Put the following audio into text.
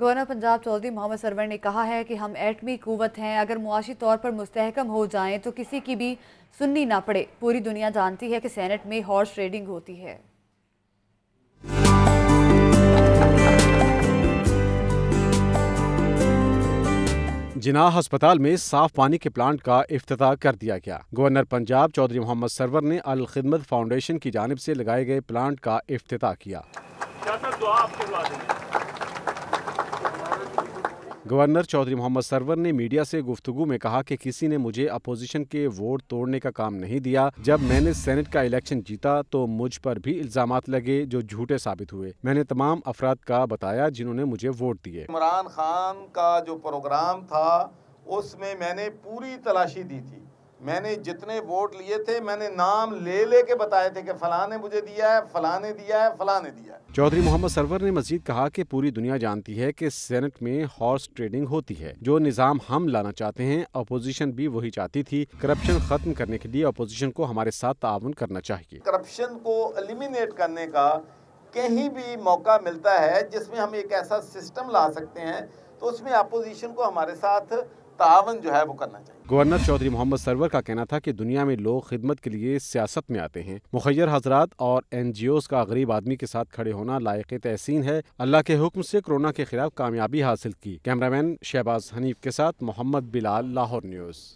Governor Punjab Chaudhry Mohammad Sarwar ने कहा है कि हम एटमी कुवत हैं, अगर मुआशी तौर पर मुस्तहकम हो जाएं तो किसी की भी सुननी ना पड़े। पूरी दुनिया जानती है कि सेनेट में हॉर्स ट्रेडिंग होती है। जिनाह हस्पताल में साफ पानी के प्लांट का इफ्तिताह कर दिया गया। गवर्नर पंजाब चौधरी मोहम्मद सरवर ने अल खदमत फाउंडेशन की जानिब से लगाए गए प्लांट का इफ्तिताह किया। गवर्नर चौधरी मोहम्मद सरवर ने मीडिया से गुफ्तगू में कहा कि किसी ने मुझे अपोजिशन के वोट तोड़ने का काम नहीं दिया। जब मैंने सेनेट का इलेक्शन जीता तो मुझ पर भी इल्जामात लगे जो झूठे साबित हुए। मैंने तमाम अफराद का बताया जिन्होंने मुझे वोट दिए। इमरान खान का जो प्रोग्राम था उसमें मैंने पूरी तलाशी दी थी। मैंने जितने वोट लिए थे मैंने नाम ले लेके बताए थे कि फलां ने मुझे दिया है, फलां ने दिया है, फलां ने दिया है। चौधरी मोहम्मद सरवर ने मजीद कहा कि पूरी दुनिया जानती है कि सेनेट में हॉर्स ट्रेडिंग होती है। जो निज़ाम हम लाना चाहते हैं अपोजिशन भी वही चाहती थी। करप्शन खत्म करने के लिए अपोजिशन को हमारे साथ ताउन करना चाहिए। करप्शन को एलिमिनेट करने का कहीं भी मौका मिलता है जिसमें हम एक ऐसा सिस्टम ला सकते हैं तो उसमें अपोजिशन को हमारे साथ तावन जो है वो करना चाहिए। गवर्नर चौधरी मोहम्मद सरवर का कहना था कि दुनिया में लोग खिदमत के लिए सियासत में आते हैं। मुखैर हजरात और NGOs का गरीब आदमी के साथ खड़े होना लायक तहसीन है। अल्लाह के हुक्म से कोरोना के खिलाफ कामयाबी हासिल की। कैमरामैन शहबाज हनीफ के साथ मोहम्मद बिलाल, लाहौर न्यूज़।